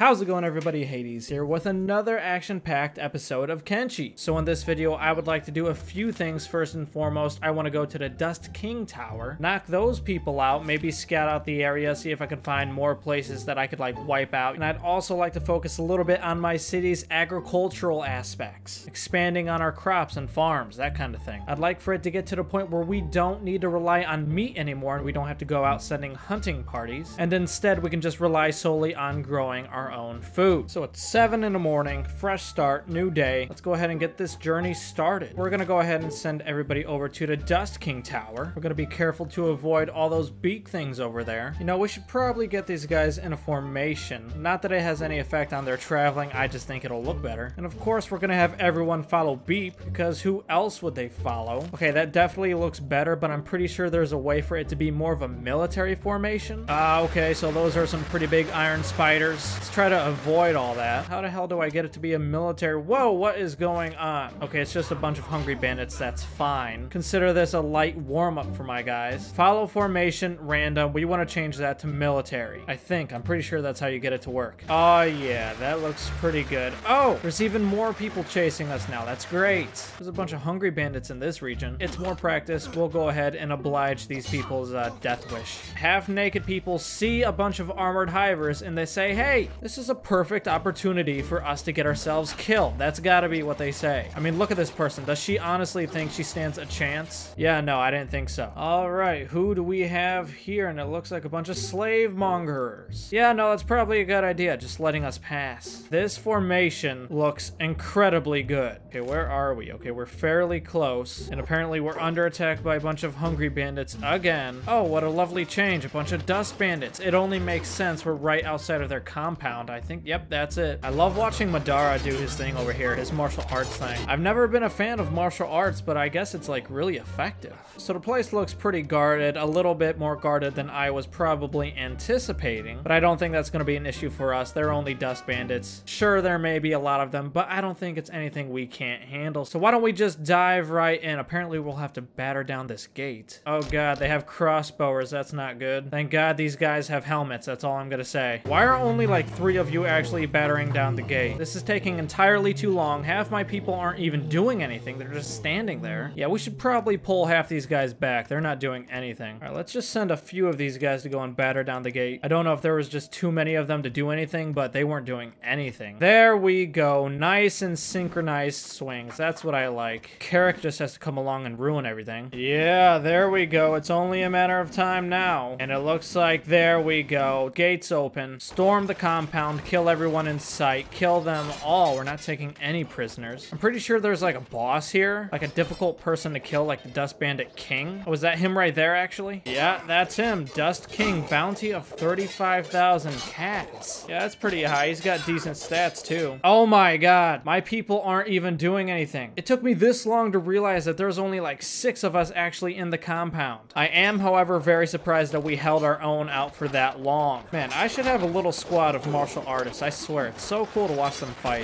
How's it going, everybody? Hades here with another action-packed episode of Kenshi. So in this video, I would like to do a few things. First and foremost, I want to go to the Dust King Tower, knock those people out, maybe scout out the area, see if I can find more places that I could like wipe out. And I'd also like to focus a little bit on my city's agricultural aspects, expanding on our crops and farms, that kind of thing. I'd like for it to get to the point where we don't need to rely on meat anymore and we don't have to go out sending hunting parties. And instead, we can just rely solely on growing our own food. So it's 7 in the morning, fresh start, new day. Let's go ahead and get this journey started. We're gonna go ahead and send everybody over to the Dust King Tower. We're gonna be careful to avoid all those beak things over there. You know, we should probably get these guys in a formation. Not that it has any effect on their traveling, I just think it'll look better. And of course, we're gonna have everyone follow Beep, because who else would they follow? Okay, that definitely looks better, but I'm pretty sure there's a way for it to be more of a military formation. Okay, so those are some pretty big iron spiders. Let's try to avoid all that. How the hell do I get it to be a military? Whoa, what is going on? Okay, it's just a bunch of hungry bandits. That's fine. Consider this a light warm-up for my guys. Follow formation, random. We want to change that to military. I think. I'm pretty sure that's how you get it to work. Oh, yeah. That looks pretty good. Oh, there's even more people chasing us now. That's great. There's a bunch of hungry bandits in this region. It's more practice. We'll go ahead and oblige these people's death wish. Half-naked people see a bunch of armored hivers, and they say, hey, this is a perfect opportunity for us to get ourselves killed. That's gotta be what they say. I mean, look at this person. Does she honestly think she stands a chance? Yeah, no, I didn't think so. All right, who do we have here? And it looks like a bunch of slave mongers. Yeah, no, that's probably a good idea, just letting us pass. This formation looks incredibly good. Okay, where are we? Okay, we're fairly close. And apparently we're under attack by a bunch of hungry bandits again. Oh, what a lovely change. A bunch of dust bandits. It only makes sense. We're right outside of their compound, I think. Yep, that's it. I love watching Madara do his thing over here, his martial arts thing. I've never been a fan of martial arts, but I guess it's like really effective. So the place looks pretty guarded, a little bit more guarded than I was probably anticipating, but I don't think that's going to be an issue for us. They're only dust bandits. Sure, there may be a lot of them, but I don't think it's anything we can't handle. So why don't we just dive right in? Apparently we'll have to batter down this gate. Oh god, they have crossbowers. That's not good. Thank god these guys have helmets. That's all I'm gonna say. Why are only like three of you actually battering down the gate? This is taking entirely too long. Half my people aren't even doing anything. They're just standing there. Yeah, we should probably pull half these guys back. They're not doing anything. All right, let's just send a few of these guys to go and batter down the gate. I don't know if there was just too many of them to do anything, but they weren't doing anything. There we go. Nice and synchronized swings. That's what I like. Carrick just has to come along and ruin everything. Yeah, there we go. It's only a matter of time now. And it looks like, there we go. Gates open. Storm the compound. Kill everyone in sight. Kill them all. We're not taking any prisoners. I'm pretty sure there's like a boss here, like a difficult person to kill, like the Dust Bandit King. Oh, was that him right there actually? Yeah, that's him. Dust King. Bounty of 35,000 cats. Yeah, that's pretty high. He's got decent stats too. Oh my god. My people aren't even doing anything. It took me this long to realize that there's only like 6 of us actually in the compound. I am, however, very surprised that we held our own out for that long. Man, I should have a little squad of martial artists. I swear, it's so cool to watch them fight.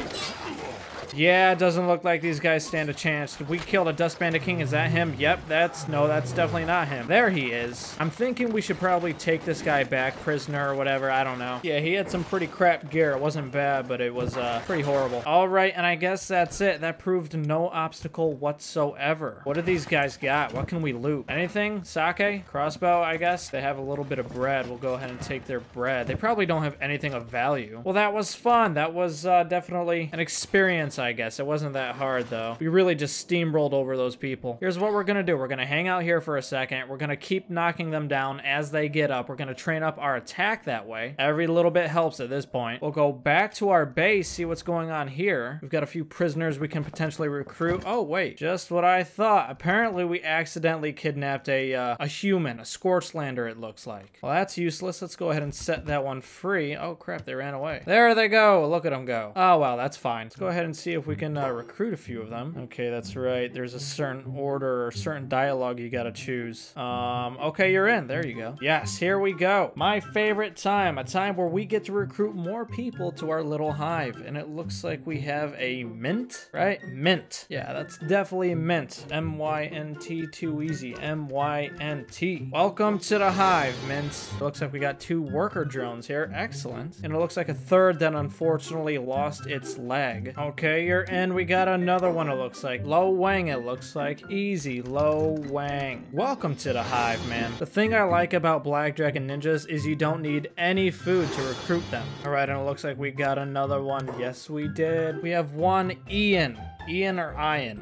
Yeah, it doesn't look like these guys stand a chance. Did we kill the Dust Bandit King? Is that him? Yep, that's... No, that's definitely not him. There he is. I'm thinking we should probably take this guy back, prisoner or whatever. I don't know. Yeah, he had some pretty crap gear. It wasn't bad, but it was pretty horrible. All right, and I guess that's it. That proved no obstacle whatsoever. What do these guys got? What can we loot? Anything? Sake? Crossbow, I guess? They have a little bit of bread. We'll go ahead and take their bread. They probably don't have anything of value. Well, that was fun. That was definitely an experience, I guess. It wasn't that hard, though. We really just steamrolled over those people. Here's what we're gonna do. We're gonna hang out here for a second. We're gonna keep knocking them down as they get up. We're gonna train up our attack that way. Every little bit helps at this point. We'll go back to our base, see what's going on here. We've got a few prisoners we can potentially recruit. Oh, wait. Just what I thought. Apparently, we accidentally kidnapped a human, a Scorchlander, it looks like. Well, that's useless. Let's go ahead and set that one free. Oh, crap. They ran away. There they go. Look at them go. Oh, wow. That's fine. Let's go ahead and see see if we can recruit a few of them. Okay, that's right. There's a certain order or certain dialogue you gotta choose. Okay, you're in. There you go. Yes, here we go. My favorite time. A time where we get to recruit more people to our little hive. And it looks like we have a mint, right? Mint. Yeah, that's definitely mint. M-Y-N-T, too easy. M-Y-N-T. Welcome to the hive, mint. It looks like we got 2 worker drones here. Excellent. And it looks like a third that unfortunately lost its leg. Okay, you're in. We got another one, it looks like. Lo Wang, it looks like. Easy, Lo Wang. Welcome to the hive, man. The thing I like about Black Dragon Ninjas is you don't need any food to recruit them. All right, and it looks like we got another one. Yes, we did. We have one Ian. Ian or Ian?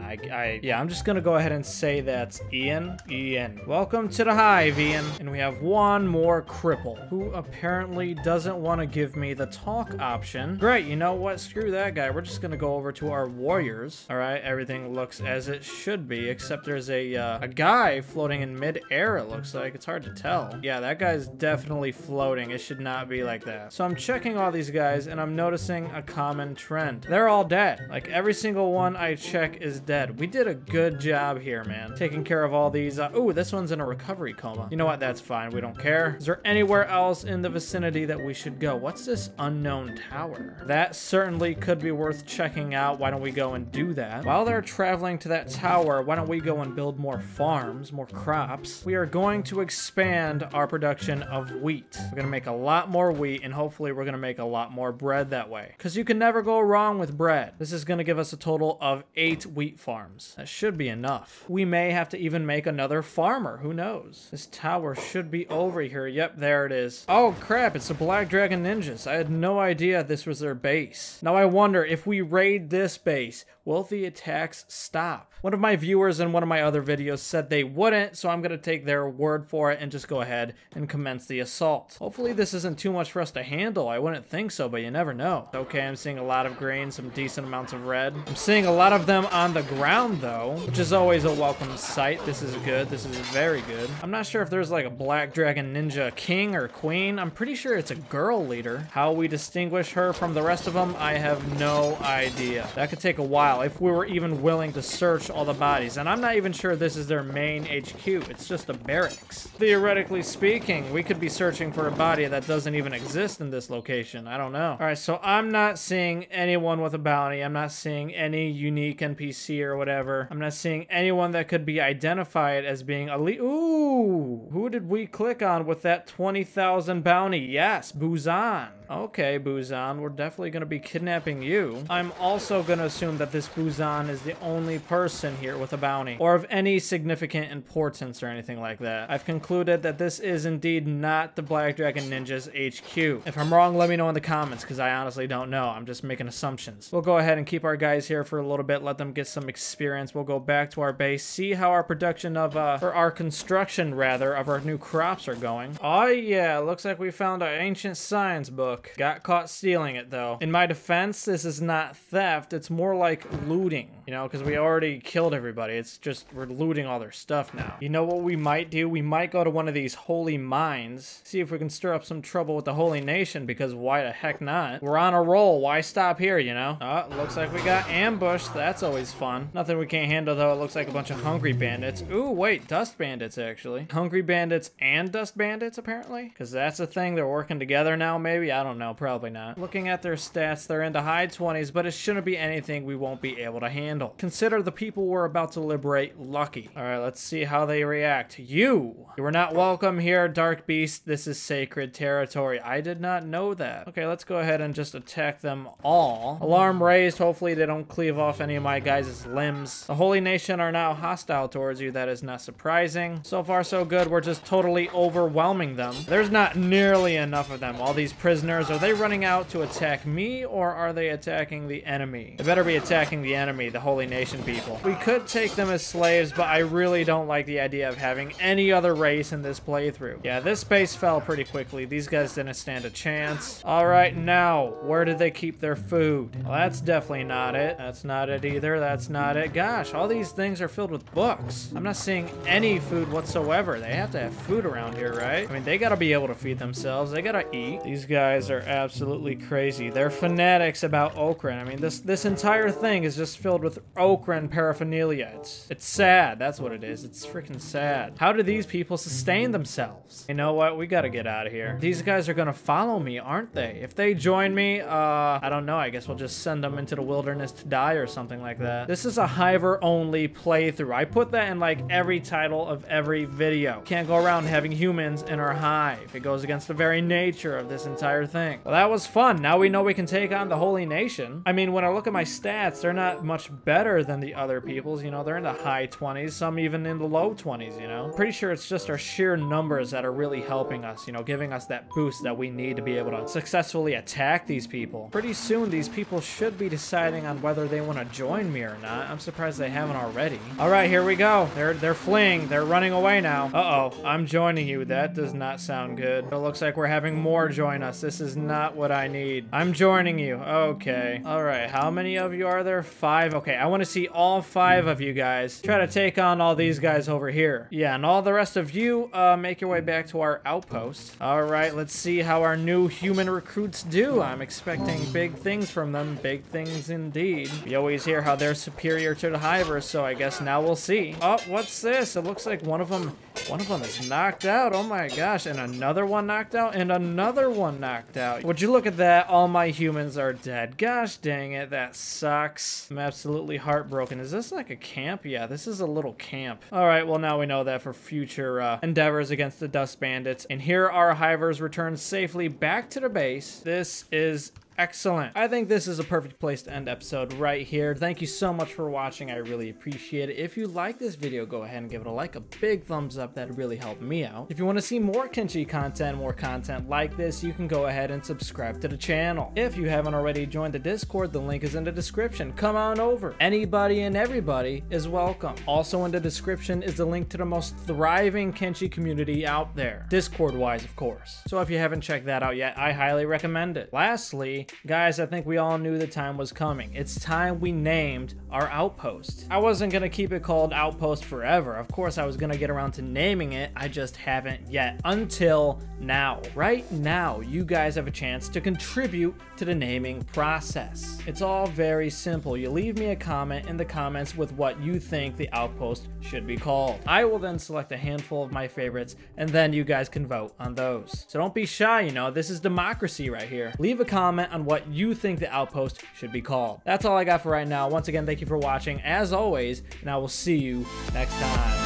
Yeah, I'm just gonna go ahead and say that's Ian. Ian. Welcome to the hive, Ian. And we have one more cripple, who apparently doesn't want to give me the talk option. Great, you know what? Screw that guy. We're just gonna go over to our warriors. All right, everything looks as it should be, except there's a guy floating in mid-air, it looks like. It's hard to tell. Yeah, that guy's definitely floating. It should not be like that. So I'm checking all these guys, and I'm noticing a common trend. They're all dead. Like, every single one I check is dead. We did a good job here, man. Taking care of all these. Ooh, this one's in a recovery coma. You know what? That's fine. We don't care. Is there anywhere else in the vicinity that we should go? What's this unknown tower? That certainly could be worth checking out. Why don't we go and do that? While they're traveling to that tower, why don't we go and build more farms, more crops? We are going to expand our production of wheat. We're gonna make a lot more wheat, and hopefully we're gonna make a lot more bread that way. Because you can never go wrong with bread. This is gonna give us a total of 8 wheat farms. That should be enough. We may have to even make another farmer. Who knows? This tower should be over here. Yep, there it is. Oh crap, it's the Black Dragon Ninjas. I had no idea this was their base. Now I wonder, if we raid this base, will the attacks stop? One of my viewers in one of my other videos said they wouldn't, so I'm gonna take their word for it and just go ahead and commence the assault. Hopefully this isn't too much for us to handle. I wouldn't think so, but you never know. Okay, I'm seeing a lot of green, some decent amounts of red. I'm seeing a lot of them on the ground though, which is always a welcome sight. This is good. This is very good. I'm not sure if there's like a Black Dragon Ninja king or queen. I'm pretty sure it's a girl leader. How we distinguish her from the rest of them, I have no idea. That could take a while if we were even willing to search all the bodies. And I'm not even sure this is their main HQ. It's just a barracks. Theoretically speaking, we could be searching for a body that doesn't even exist in this location. I don't know. All right, so I'm not seeing anyone with a bounty. I'm not seeing any unique NPC or whatever. I'm not seeing anyone that could be identified as being elite. Ooh, who did we click on with that 20,000 bounty? Yes, Buzan. Okay, Buzan, we're definitely gonna be kidnapping you. I'm also gonna assume that this Buzan is the only person here with a bounty or of any significant importance or anything like that. I've concluded that this is indeed not the Black Dragon Ninjas HQ. If I'm wrong, let me know in the comments, because I honestly don't know. I'm just making assumptions. We'll go ahead and keep our guys here for a little bit, let them get some experience. We'll go back to our base, see how our production of, or our construction rather, of our new crops are going. Oh yeah, looks like we found our ancient science book. Got caught stealing it though. In my defense, this is not theft. It's more like looting, you know, because we already killed everybody. It's just we're looting all their stuff now. You know what we might do? We might go to one of these holy mines, see if we can stir up some trouble with the Holy Nation, because why the heck not? We're on a roll. Why stop here, you know? Looks like we got ambushed. That's always fun. Nothing we can't handle though. It looks like a bunch of hungry bandits. Ooh, wait, dust bandits actually. Hungry bandits and dust bandits apparently, because that's a thing. They're working together now maybe. I don't know, probably not. Looking at their stats, they're into high 20s, but it shouldn't be anything we won't be able to handle. Consider the people we're about to liberate lucky. All right, let's see how they react. You were not welcome here, Dark Beast. This is sacred territory. I did not know that. Okay, let's go ahead and just attack them all. Alarm raised. Hopefully they don't cleave off any of my guys' limbs. The Holy Nation are now hostile towards you. That is not surprising. So far, so good. We're just totally overwhelming them. There's not nearly enough of them. All these prisoners. Are they running out to attack me, or are they attacking the enemy? They better be attacking the enemy, the Holy Nation people. We could take them as slaves, but I really don't like the idea of having any other race in this playthrough. Yeah, this base fell pretty quickly. These guys didn't stand a chance. All right, now, where did they keep their food? Well, that's definitely not it. That's not it either. That's not it. Gosh, all these things are filled with books. I'm not seeing any food whatsoever. They have to have food around here, right? I mean, they gotta be able to feed themselves. They gotta eat. These guys are absolutely crazy. They're fanatics about okra. I mean, this This entire thing is just filled with okra and paraphernalia. It's sad. That's what it is. It's freaking sad. How do these people sustain themselves? You know what? We gotta get out of here. These guys are gonna follow me, aren't they? If they join me, I don't know. I guess we'll just send them into the wilderness to die or something like that. This is a Hiver-only playthrough. I put that in like every title of every video. Can't go around having humans in our hive. It goes against the very nature of this entire thing. Well, that was fun. Now we know we can take on the Holy Nation. I mean, when I look at my stats, they're not much better than the other people's. You know, they're in the high 20s, some even in the low 20s, you know. Pretty sure it's just our sheer numbers that are really helping us, you know, giving us that boost that we need to be able to successfully attack these people. Pretty soon, these people should be deciding on whether they want to join me or not. I'm surprised they haven't already. All right, here we go. They're fleeing. They're running away now. Uh-oh, I'm joining you. That does not sound good. It looks like we're having more join us. This is not what I need. I'm joining you. Okay. All right, how many of you are there? 5. Okay, I want to see all 5 of you guys. Try to take on all these guys over here. Yeah, and all the rest of you, make your way back to our outpost. All right, let's see how our new human recruits do. I'm expecting big things from them. Big things indeed. You always hear how they're superior to the Hivers, so I guess now we'll see. Oh, what's this? It looks like one of them is knocked out. Oh my gosh, and another one knocked out, and another one knocked out. Would you look at that? All my humans are dead. Gosh dang it, that sucks. I'm absolutely heartbroken. Is this like a camp? Yeah, this is a little camp. All right, well now we know that for future endeavors against the Dust Bandits. And here our Hivers return safely back to the base. This is excellent. I think this is a perfect place to end episode right here. Thank you so much for watching. I really appreciate it. If you like this video, go ahead and give it a like, a big thumbs up. That really helped me out. If you want to see more Kenshi content, more content like this, you can go ahead and subscribe to the channel. If you haven't already joined the Discord, the link is in the description. Come on over. Anybody and everybody is welcome. Also in the description is the link to the most thriving Kenshi community out there, Discord-wise, of course. So if you haven't checked that out yet, I highly recommend it. Lastly, guys, I think we all knew the time was coming. It's time we named our outpost. I wasn't gonna keep it called Outpost forever. Of course, I was gonna get around to naming it. I just haven't yet until now. Right now, you guys have a chance to contribute to the naming process. It's all very simple. You leave me a comment in the comments with what you think the outpost should be called. I will then select a handful of my favorites, and then you guys can vote on those. So don't be shy, you know, this is democracy right here. Leave a comment on what you think the outpost should be called. That's all I got for right now. Once again, thank you for watching, as always, and I will see you next time.